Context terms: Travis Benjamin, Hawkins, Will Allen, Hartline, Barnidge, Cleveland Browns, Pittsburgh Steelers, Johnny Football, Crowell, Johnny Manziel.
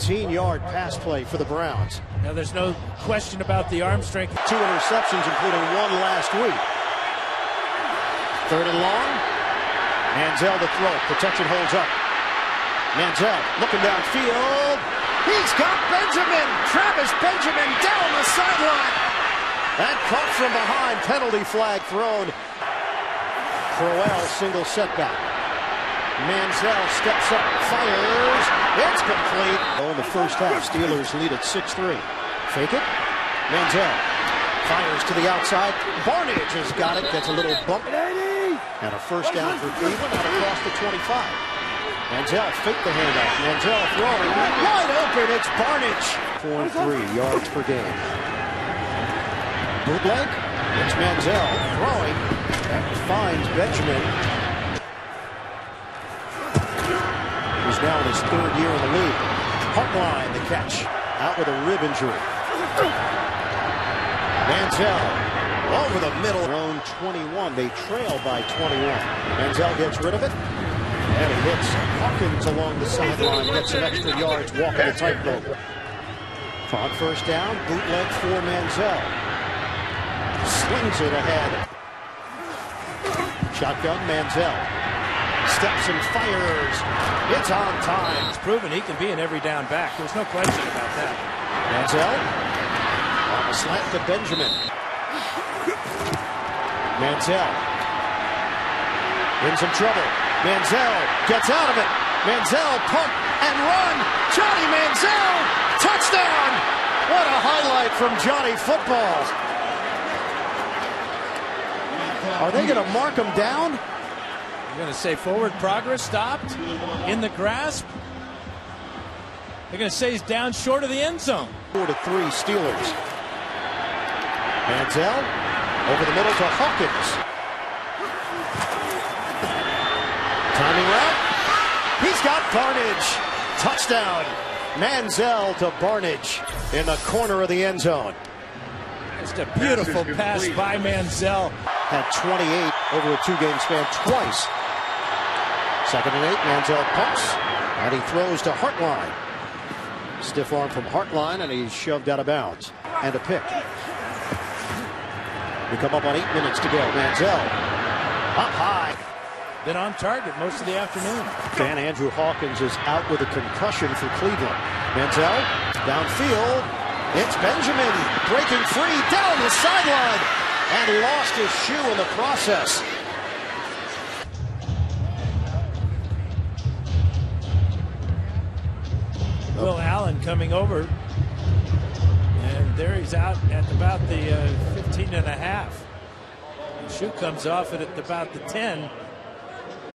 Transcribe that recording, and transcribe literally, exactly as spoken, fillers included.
thirteen-yard pass play for the Browns. Now, there's no question about the arm strength. Two interceptions, including one last week. Third and long. Manziel to throw. Protection holds up. Manziel looking downfield. He's got Benjamin. Travis Benjamin down the sideline. That caught from behind. Penalty flag thrown. Crowell single setback. Manziel steps up, fires, it's complete. Oh, in the first half, Steelers lead at six three. Fake it, Manziel fires to the outside. Barnidge has got it, gets a little bump. And a first down for Cleveland, out across the twenty-five. Manziel fake the handoff, Manziel throwing, wide open, it's Barnidge. four three yards per game. Bootleg, it's Manziel throwing, and finds Benjamin. Now in his third year in the league. Hartline, the catch. Out with a rib injury. Manziel over the middle. Their own twenty-one. They trail by twenty-one. Manziel gets rid of it. And he hits Hawkins along the sideline. Gets an extra yards. Walking the tight rope. On first down. Bootleg for Manziel. Slings it ahead. Shotgun Manziel. Steps and fires. It's on time. It's proven he can be an every down back. There's no question about that. Manziel on a slant to Benjamin. Manziel in some trouble. Manziel gets out of it. Manziel pump and run. Johnny Manziel touchdown. What a highlight from Johnny football. Are they going to mark him down? I'm going to say forward progress stopped in the grasp. They're going to say he's down short of the end zone. Four to three Steelers. Manziel over the middle to Hawkins. Timing route. He's got Barnidge. Touchdown. Manziel to Barnidge in the corner of the end zone. Just a beautiful pass by Manziel. Had twenty-eight over a two-game span twice. Second and eight, Manziel pumps, and he throws to Hartline. Stiff arm from Hartline, and he's shoved out of bounds. And a pick. We come up on eight minutes to go. Manziel up high. Been on target most of the afternoon. Van Andrew Hawkins is out with a concussion for Cleveland. Manziel downfield. It's Benjamin breaking free down the sideline. And lost his shoe in the process. Will Allen coming over. And there he's out at about the uh, fifteen and a half. The shoe comes off at about the ten.